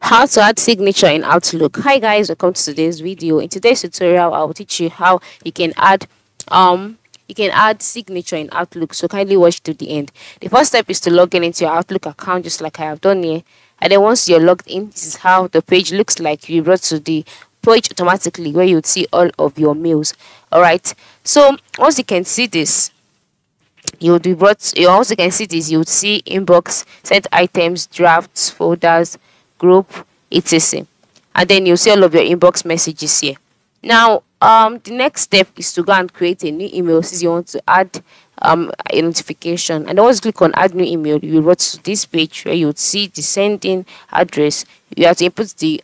How to add signature in Outlook. Hi guys, welcome to today's video. In today's tutorial, I will teach you how you can add signature in Outlook. So kindly watch to the end. The first step is to log in into your Outlook account, just like I have done here. And then once you're logged in, this is how the page looks like. You brought to the page automatically where you would see all of your mails. All right. So once you can see this, you would see inbox, sent items, drafts, folders, group, etc. And then you'll see all of your inbox messages here. Now, the next step is to go and create a new email since you want to add a notification. And always click on add new email. You will go to this page where you would see the sending address. You have to input the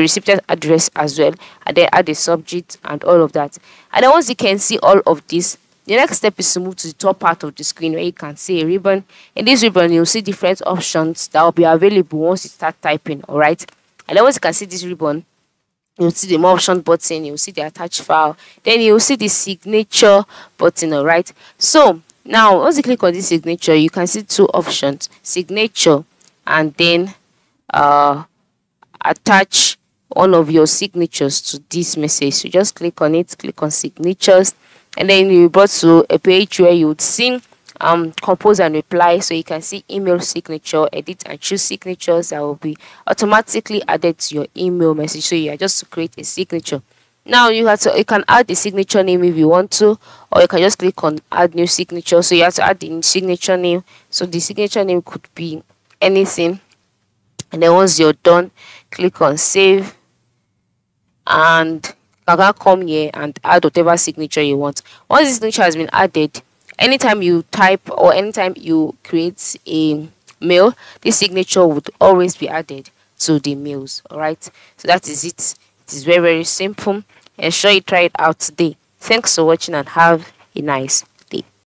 recipient address as well, and then add the subject and all of that. And then once you can see all of this, the next step is to move to the top part of the screen where you can see a ribbon. In this ribbon, you'll see different options that will be available once you start typing, all right? And then once you can see this ribbon, you'll see the more option button, you'll see the attach file, then you'll see the signature button, all right? So, now, once you click on this signature, you can see two options, signature and then attach all of your signatures to this message. So, just click on it, click on signatures. And then you brought to a page where you would see compose and reply. So you can see email signature, edit and choose signatures that will be automatically added to your email message. So you are just to create a signature. Now you can add the signature name if you want to, or you can just click on add new signature. So you have to add the signature name. So the signature name could be anything. And then once you're done, click on save, and you can come here and add whatever signature you want. Once the signature has been added, anytime you type or anytime you create a mail, this signature would always be added to the mails. All right, so that is it. It is very, very simple. Ensure you try it out today. Thanks for watching and have a nice day.